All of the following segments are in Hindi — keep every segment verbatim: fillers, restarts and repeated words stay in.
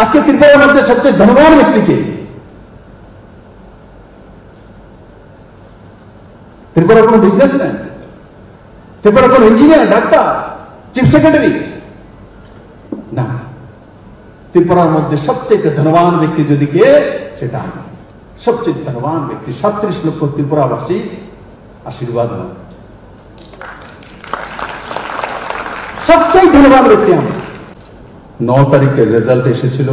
आज के त्रिपुरा मध्य सबसे धनवान व्यक्ति के त्रिपुरा को बिजनेसमैन, त्रिपुरा को इंजीनियर, डॉक्टर, चीफ सेक्रेटरी ना त्रिपुरा मध्य सबसे धनवान व्यक्ति जदि के सबसे धनवान व्यक्ति सैंतीस लक्ष त्रिपुरावासी आशीर्वाद सबसे धनवान व्यक्ति हम नौ तारीखेर रेजल्ट एसेछिल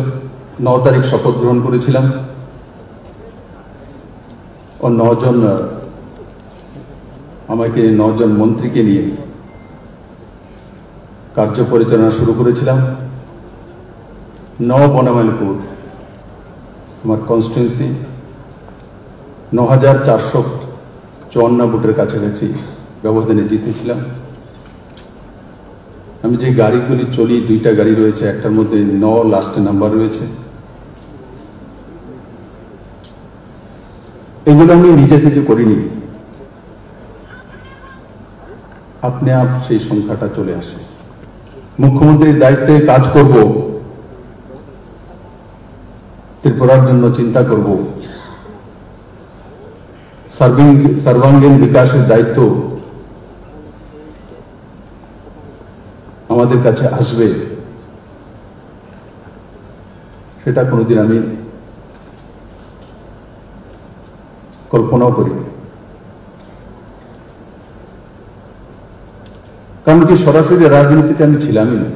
नौ तारीख शपथ ग्रहण करेছিলাম और नौ जन आमाके नौ जन मंत्री के लिए कार्य परिचालना शुरू करेছিলাম नौ बनामालपुर आमार कन्स्टिट्युएंसि नौ हजार चार सौ चौवन्न भोटेर काछाकाछि व्यवधाने जीतेছিলাম हमें जो गाड़ीगुली चली दुईटा गाड़ी रही है एकटार मध्य नौ लास्ट नम्बर रही है एगुलो हमें निजे थेके करिनी अपने आप से संख्याटा चले आसे मुख्यमंत्री दायित्वे काज करब त्रिपुरार जन्य चिंता करब सर्विंग सर्वांगीण विकासेर दायित्व আমাদের কাছে আসবে সেটা কোনোদিন আমি কল্পনাও করিনি কারণ কি সরাসরি রাজনীতিতে আমি ছিলামই না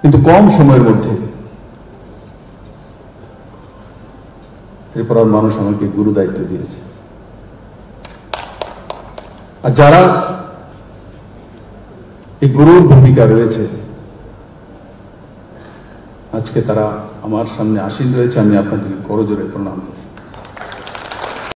কিন্তু কম সময়ের মধ্যে ত্রিপুরার মানুষ আমাকে গুরু দায়িত্ব দিয়েছে আর যারা এই গুরুর ভূমিকা রয়েছে আজকে তারা আমার সামনে আসীন রয়েছে আমি আপনাদের করজোড়ে প্রণাম করি।